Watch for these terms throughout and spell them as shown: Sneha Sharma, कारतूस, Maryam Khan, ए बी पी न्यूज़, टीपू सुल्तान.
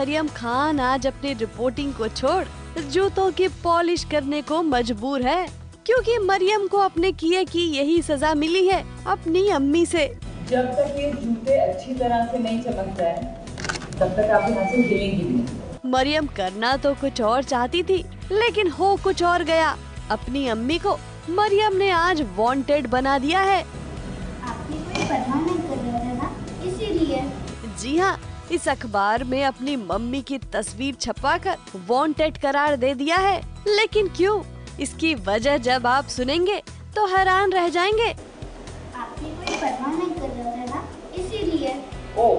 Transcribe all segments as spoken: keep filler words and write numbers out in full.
मरियम खान आज अपनी रिपोर्टिंग को छोड़ जूतों की पॉलिश करने को मजबूर है, क्योंकि मरियम को अपने किए की यही सजा मिली है अपनी अम्मी से। जब तक ये जूते अच्छी तरह से नहीं चमक जाए तब तक आप यहाँ से हिलेंगी नहीं। मरियम करना तो कुछ और चाहती थी, लेकिन हो कुछ और गया। अपनी अम्मी को मरियम ने आज वांटेड बना दिया है। आपने कोई पता नहीं कर रहा ना, इसीलिए। जी हाँ, इस अखबार में अपनी मम्मी की तस्वीर छपवाकर वांटेड करार दे दिया है। लेकिन क्यों, इसकी वजह जब आप सुनेंगे तो हैरान रह जाएंगे। आपने कोई परवाह नहीं कर रहा था, इसीलिए। ओ,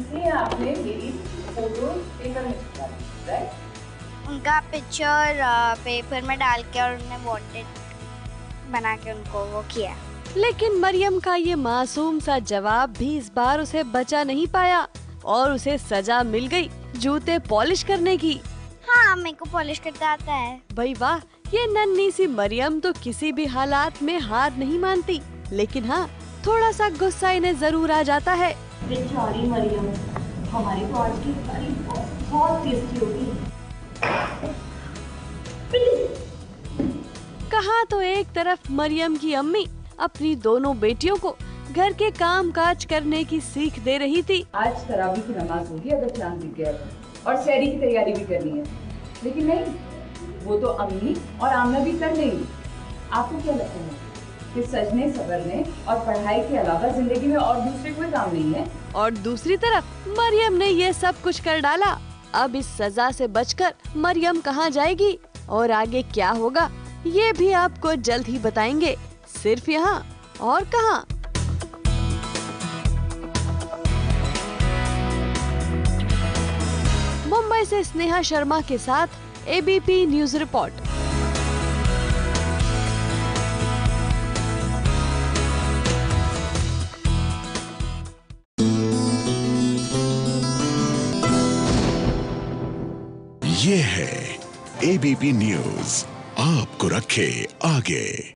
इसलिए आपने मेरी फोटो पेपर में डाली, राइट? उनका पिक्चर पेपर में डाल के और उन्हें वांटेड बना के उनको वो किया। लेकिन मरियम का ये मासूम सा जवाब भी इस बार उसे बचा नहीं पाया और उसे सजा मिल गई जूते पॉलिश करने की। हाँ, मेरे को पॉलिश करता आता है। भाई वाह, ये नन्ही सी मरियम तो किसी भी हालात में हार नहीं मानती, लेकिन हाँ, थोड़ा सा गुस्सा इन्हें जरूर आ जाता है। बेचारी मरियम, हमारे को आज की तारीफ बहुत टेस्टी होगी। कहाँ तो एक तरफ मरियम की अम्मी अपनी दोनों बेटियों को घर के काम काज करने की सीख दे रही थी। आज तरावी की नमाज होगी अगर चांद दिख गया, और शहरी की तैयारी भी करनी है। लेकिन नहीं, वो तो अम्मी और आमना भी कर लेंगी। आपको क्या लगता है कि सजने संवरने और पढ़ाई के अलावा जिंदगी में और दूसरे कोई काम नहीं है? और दूसरी तरफ मरियम ने ये सब कुछ कर डाला। अब इस सजा से बचकर मरियम कहाँ जाएगी और आगे क्या होगा, ये भी आपको जल्द ही बताएंगे। सिर्फ यहाँ और कहाँ। मुंबई से स्नेहा शर्मा के साथ ए बी पी न्यूज़ report. ये है ए बी पी न्यूज़, आपको रखे आगे।